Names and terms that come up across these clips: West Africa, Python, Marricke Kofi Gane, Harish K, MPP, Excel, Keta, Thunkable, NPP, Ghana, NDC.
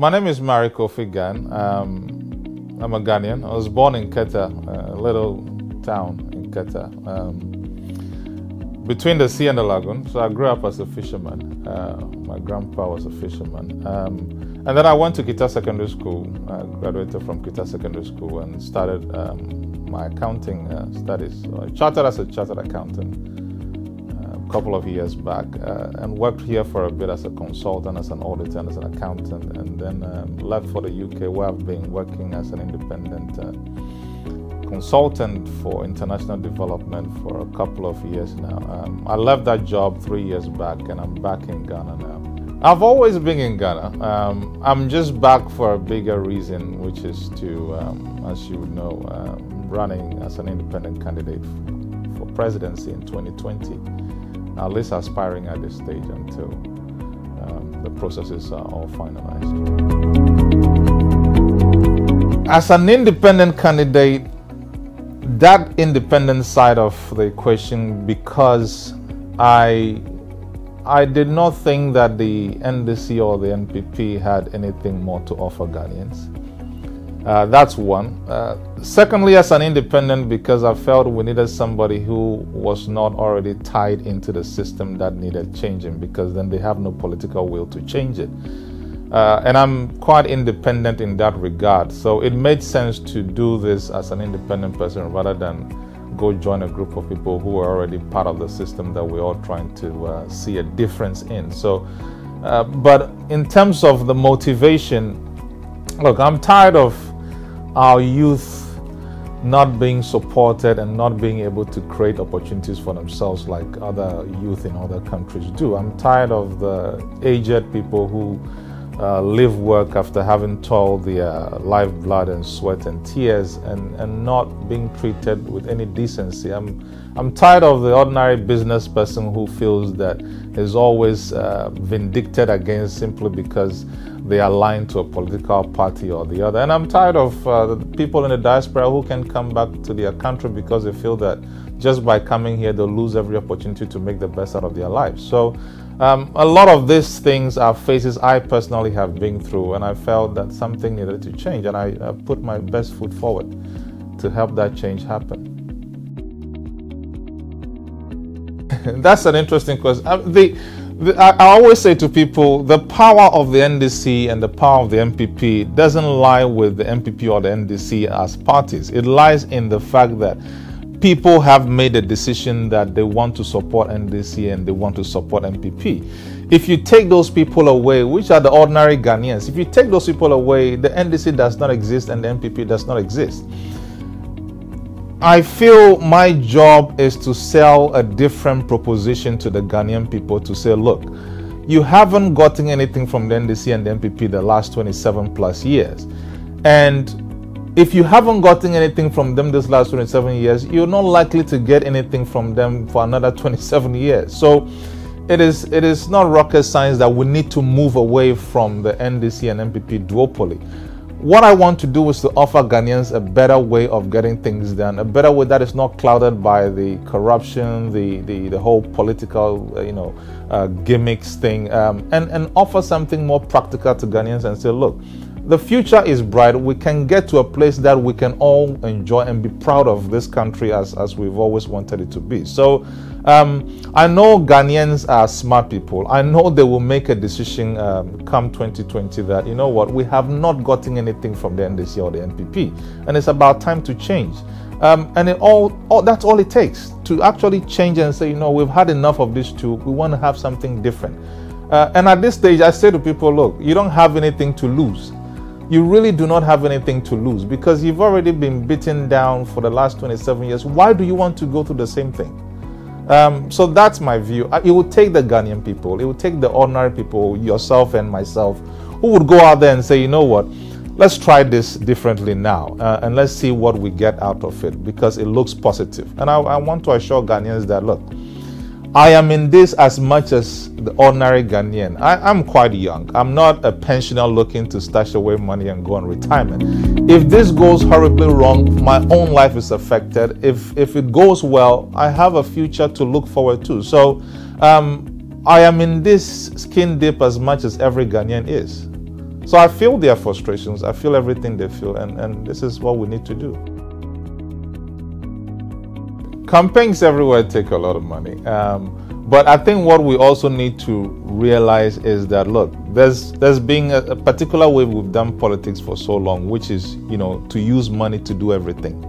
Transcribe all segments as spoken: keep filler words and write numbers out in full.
My name is Marricke Kofi Gane. Um, I'm a Ghanaian. I was born in Keta, a little town in Keta, um, between the sea and the lagoon. So I grew up as a fisherman. Uh, my grandpa was a fisherman. Um, and then I went to Keta Secondary School. I graduated from Keta Secondary School and started um, my accounting uh, studies. So I chartered as a chartered accountant couple of years back uh, and worked here for a bit as a consultant, as an auditor, and as an accountant, and then um, left for the U K, where I've been working as an independent uh, consultant for international development for a couple of years now. Um, I left that job three years back and I'm back in Ghana now. I've always been in Ghana. Um, I'm just back for a bigger reason, which is to, um, as you know, um, running as an independent candidate for presidency in twenty twenty. At least aspiring at this stage until um, the processes are all finalized. As an independent candidate, that independent side of the equation, because I, I did not think that the N D C or the N P P had anything more to offer Ghanaians. Uh, that's one. Uh, secondly, as an independent, because I felt we needed somebody who was not already tied into the system that needed changing, because then they have no political will to change it. Uh, and I'm quite independent in that regard. So it made sense to do this as an independent person rather than go join a group of people who are already part of the system that we're all trying to uh, see a difference in. So, uh, but in terms of the motivation, look, I'm tired of our youth not being supported and not being able to create opportunities for themselves like other youth in other countries do. I'm tired of the aged people who uh, live work after having toiled their uh, lifeblood and sweat and tears and, and not being treated with any decency. I'm, I'm tired of the ordinary business person who feels that is always uh, vindicated against simply because they are aligned to a political party or the other. And I'm tired of uh, the people in the diaspora who can come back to their country because they feel that just by coming here, they'll lose every opportunity to make the best out of their lives. So um, a lot of these things are phases I personally have been through, and I felt that something needed to change, and I uh, put my best foot forward to help that change happen. That's an interesting question. Uh, the, I always say to people, the power of the N D C and the power of the M P P doesn't lie with the M P P or the N D C as parties. It lies in the fact that people have made a decision that they want to support N D C and they want to support M P P. If you take those people away, which are the ordinary Ghanaians, if you take those people away, the N D C does not exist and the M P P does not exist. I feel my job is to sell a different proposition to the Ghanaian people to say, look, you haven't gotten anything from the N D C and the M P P the last twenty-seven plus years. And if you haven't gotten anything from them this last twenty-seven years, you're not likely to get anything from them for another twenty-seven years. So it is, it is not rocket science that we need to move away from the N D C and M P P duopoly. What I want to do is to offer Ghanaians a better way of getting things done, a better way that is not clouded by the corruption, the the, the whole political uh, you know uh, gimmicks thing, um, and and offer something more practical to Ghanaians and say, look, the future is bright. We can get to a place that we can all enjoy and be proud of this country as as we've always wanted it to be. So. Um, I know Ghanaians are smart people. I know they will make a decision um, come twenty twenty that, you know what, we have not gotten anything from the N D C or the N P P. And it's about time to change. Um, and it all, all, that's all it takes to actually change and say, you know, we've had enough of these two. We want to have something different. Uh, and at this stage, I say to people, look, you don't have anything to lose. You really do not have anything to lose because you've already been beaten down for the last twenty-seven years. Why do you want to go through the same thing? Um, so that's my view. It would take the Ghanaian people, it would take the ordinary people, yourself and myself, who would go out there and say, you know what, let's try this differently now uh, and let's see what we get out of it because it looks positive. And I, I want to assure Ghanaians that, look, I am in this as much as the ordinary Ghanaian. I, I'm quite young. I'm not a pensioner looking to stash away money and go on retirement. If this goes horribly wrong, my own life is affected. If, if it goes well, I have a future to look forward to. So um, I am in this skin deep as much as every Ghanaian is. So I feel their frustrations, I feel everything they feel, and, and this is what we need to do. Campaigns everywhere take a lot of money, um, but I think what we also need to realize is that, look, there's, there's been a, a particular way we've done politics for so long, which is, you know, to use money to do everything.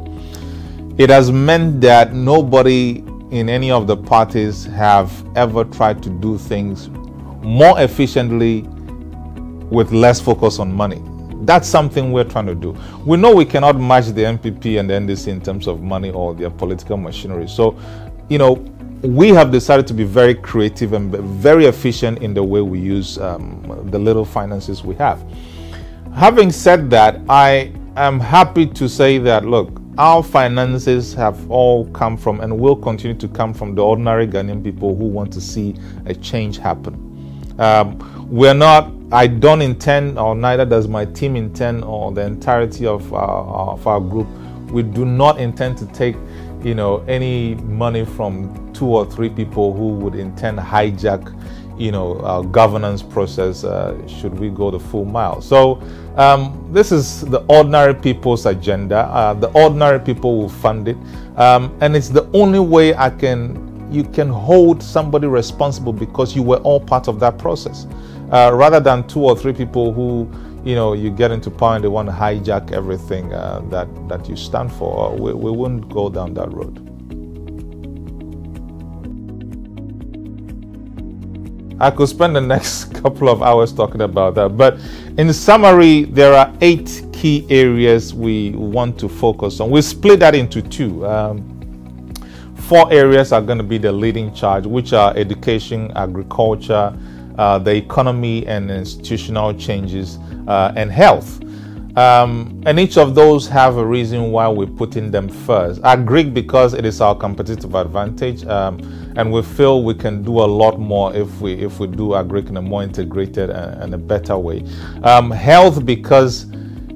It has meant that nobody in any of the parties have ever tried to do things more efficiently with less focus on money. That's something we're trying to do. We know we cannot match the M P P and the N D C in terms of money or their political machinery. So, you know, we have decided to be very creative and very efficient in the way we use um, the little finances we have. Having said that, I am happy to say that, look, our finances have all come from and will continue to come from the ordinary Ghanaian people who want to see a change happen. Um, we're not, I don't intend, or neither does my team intend, or the entirety of our, of our group, we do not intend to take, you know, any money from two or three people who would intend to hijack, you know, our governance process uh, should we go the full mile. So um, this is the ordinary people's agenda. Uh, the ordinary people will fund it. Um, and it's the only way I can, you can hold somebody responsible, because you were all part of that process. Uh, rather than two or three people who, you know, you get into power and they want to hijack everything uh, that, that you stand for. We, we wouldn't go down that road. I could spend the next couple of hours talking about that, but in summary, there are eight key areas we want to focus on. We split that into two. Um, four areas are going to be the leading charge, which are education, agriculture, uh, the economy and institutional changes, uh, and health. Um, and each of those have a reason why we're putting them first. Agri, because it is our competitive advantage, um, and we feel we can do a lot more if we if we do agri in a more integrated and, and a better way. Um, health, because,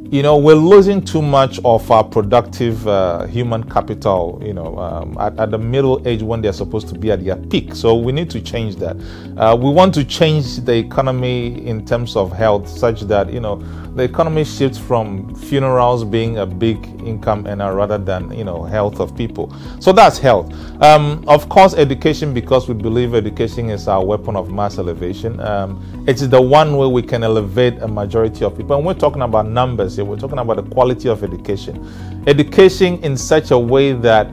you know, we're losing too much of our productive uh, human capital, you know, um, at, at the middle age when they're supposed to be at their peak. So we need to change that. Uh, we want to change the economy in terms of health, such that, you know, the economy shifts from funerals being a big income earner rather than, you know, health of people. So that's health. Um, of course, education, because we believe education is our weapon of mass elevation. Um, it's the one way we can elevate a majority of people. And we're talking about numbers here. We're talking about the quality of education. Education in such a way that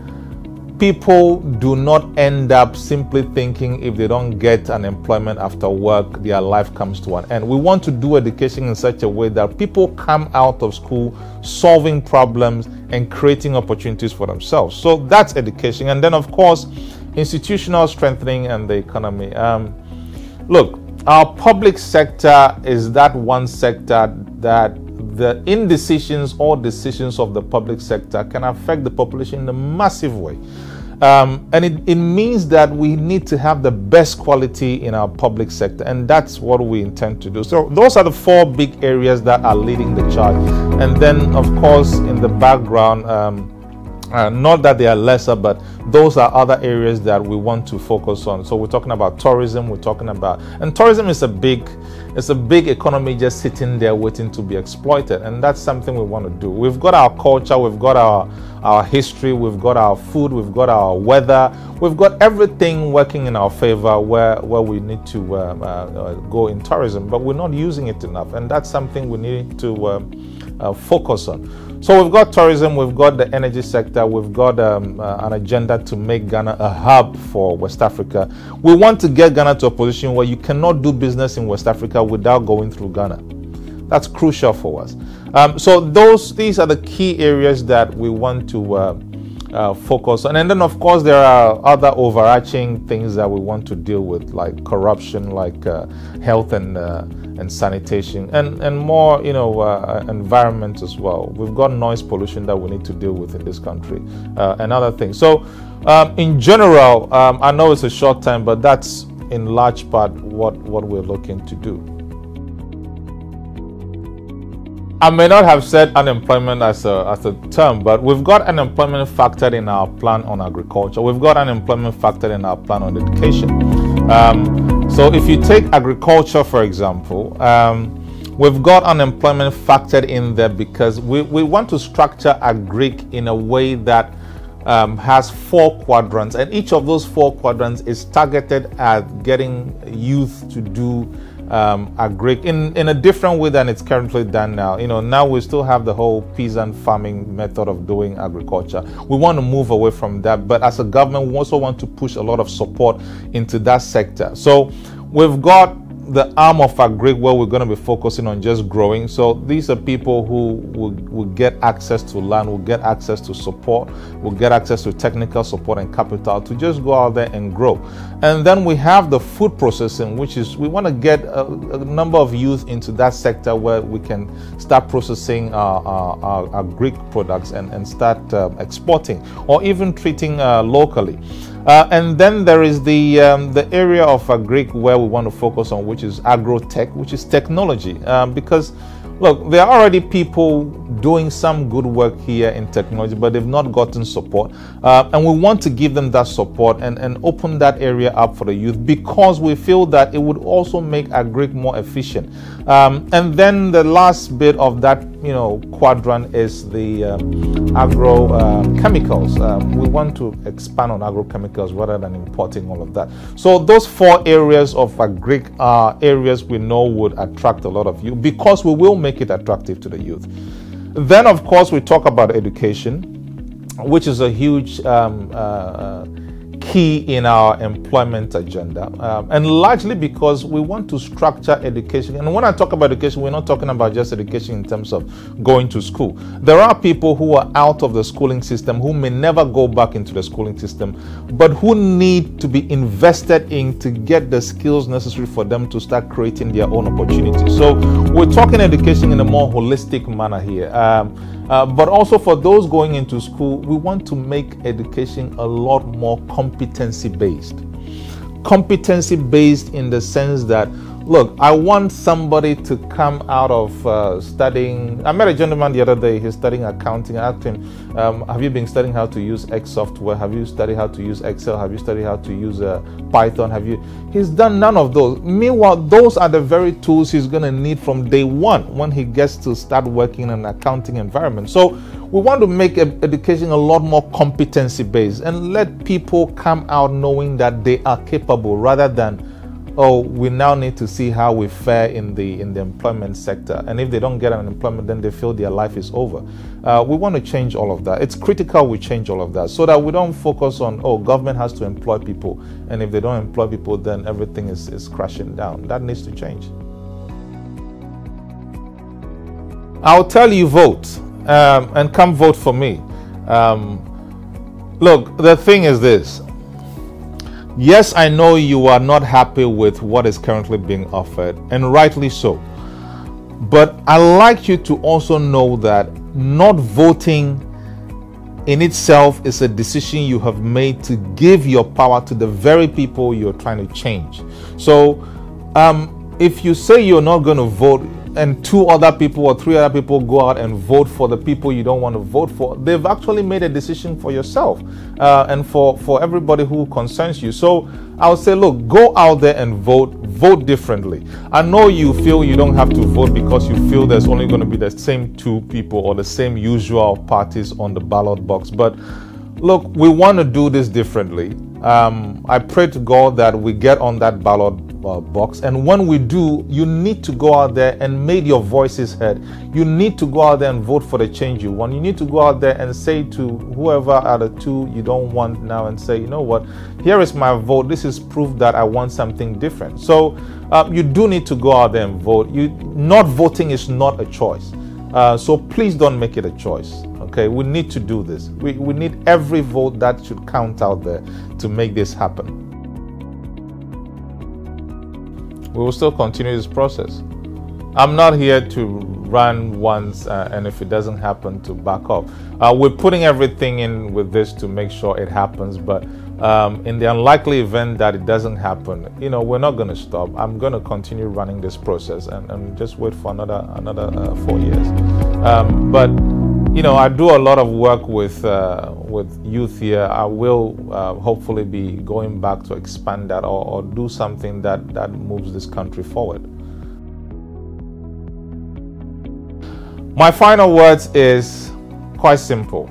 people do not end up simply thinking if they don't get an employment after work, their life comes to an end. We want to do education in such a way that people come out of school solving problems and creating opportunities for themselves. So that's education. And then, of course, institutional strengthening and the economy. Um, look, our public sector is that one sector that the indecisions or decisions of the public sector can affect the population in a massive way. Um, and it, it means that we need to have the best quality in our public sector, and that's what we intend to do. So those are the four big areas that are leading the charge. And then, of course, in the background, um, Uh, not that they are lesser, but those are other areas that we want to focus on. So we're talking about tourism, we're talking about, and tourism is a big, it's a big economy just sitting there waiting to be exploited, and that's something we want to do. We've got our culture, we've got our, our history, we've got our food, we've got our weather, we've got everything working in our favor where, where we need to um, uh, uh, go in tourism, but we're not using it enough, and that's something we need to um, uh, focus on. So we've got tourism, we've got the energy sector, we've got um, uh, an agenda to make Ghana a hub for West Africa. We want to get Ghana to a position where you cannot do business in West Africa without going through Ghana. That's crucial for us. Um, so those, these are the key areas that we want to uh, uh, focus on. And then, of course, there are other overarching things that we want to deal with, like corruption, like uh, health and uh, and sanitation, and and more, you know, uh, environment as well. We've got noise pollution that we need to deal with in this country, uh, and other things. So um, in general, um, I know it's a short time, but that's in large part what what we're looking to do. I may not have said unemployment as a, as a term, but we've got unemployment factored in our plan on agriculture. We've got unemployment factored in our plan on education. Um, So if you take agriculture, for example, um, We've got unemployment factored in there because we, we want to structure Agric in a way that um, has four quadrants, and each of those four quadrants is targeted at getting youth to do um, Agric in, in a different way than it's currently done now. You know, now we still have the whole peasant farming method of doing agriculture. We want to move away from that, but as a government, we also want to push a lot of support into that sector. So we've got the arm of Agric where we're going to be focusing on just growing. So these are people who will, will get access to land, will get access to support, will get access to technical support and capital to just go out there and grow. And then we have the food processing, which is we want to get a, a number of youth into that sector where we can start processing our, our, our, our Greek products and, and start uh, exporting or even treating uh, locally. Uh, and then there is the um, the area of Agric where we want to focus on, which is agrotech, which is technology. Um, because, look, there are already people doing some good work here in technology, but they've not gotten support. Uh, and we want to give them that support and, and open that area up for the youth because we feel that it would also make Agric more efficient. Um, and then the last bit of that, you know, quadrant is the um, agro uh, chemicals. Um, we want to expand on agrochemicals rather than importing all of that. So those four areas of Agric are areas we know would attract a lot of youth because we will make it attractive to the youth. Then, of course, we talk about education, which is a huge um, uh, key in our employment agenda, um, and largely because we want to structure education. And when I talk about education, we're not talking about just education in terms of going to school. There are people who are out of the schooling system who may never go back into the schooling system, but who need to be invested in to get the skills necessary for them to start creating their own opportunities. So we're talking education in a more holistic manner here. Um, Uh, but also for those going into school, we want to make education a lot more competency-based. Competency-based in the sense that, look, I want somebody to come out of uh, studying. I met a gentleman the other day, he's studying accounting. I asked him, um, have you been studying how to use X software? Have you studied how to use Excel? Have you studied how to use uh, Python? Have you? He's done none of those. Meanwhile, those are the very tools he's going to need from day one when he gets to start working in an accounting environment. So we want to make education a lot more competency-based and let people come out knowing that they are capable rather than, oh, we now need to see how we fare in the in the employment sector, and if they don't get an employment, then they feel their life is over. Uh, we want to change all of that. It's critical we change all of that so that we don't focus on, oh, government has to employ people, and if they don't employ people, then everything is, is crashing down. That needs to change. I'll tell you, vote, um, and come vote for me. Um, look, the thing is this. Yes, I know you are not happy with what is currently being offered, and rightly so. But I'd like you to also know that not voting in itself is a decision you have made to give your power to the very people you're trying to change. So um, if you say you're not going to vote, and two other people or three other people go out and vote for the people you don't want to vote for, they've actually made a decision for yourself uh, and for, for everybody who concerns you. So I would say, look, go out there and vote, vote differently. I know you feel you don't have to vote because you feel there's only going to be the same two people or the same usual parties on the ballot box. But look, we want to do this differently. Um, I pray to God that we get on that ballot uh, box, and when we do, you need to go out there and make your voices heard. You need to go out there and vote for the change you want. You need to go out there and say to whoever out of two you don't want now and say, you know what, here is my vote. This is proof that I want something different. So uh, you do need to go out there and vote. You not voting is not a choice. Uh, so please don't make it a choice. Okay, we need to do this. We, we need every vote that should count out there to make this happen. We will still continue this process. I'm not here to run once uh, and if it doesn't happen to back off. Uh, we're putting everything in with this to make sure it happens, but um, in the unlikely event that it doesn't happen, you know, we're not going to stop. I'm going to continue running this process and, and just wait for another, another uh, four years. Um, but you know, I do a lot of work with uh, with youth here. I will uh, hopefully be going back to expand that or, or do something that, that moves this country forward. My final words is quite simple.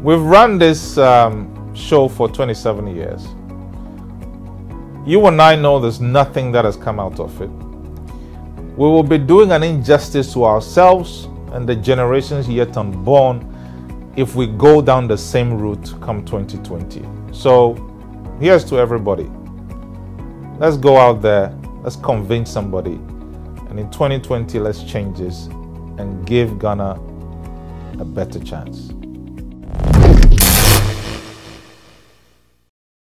We've run this um, show for twenty-seven years. You and I know there's nothing that has come out of it. We will be doing an injustice to ourselves and the generations yet unborn if we go down the same route come twenty twenty. So here's to everybody. Let's go out there, let's convince somebody, and in twenty twenty let's change this and give Ghana a better chance.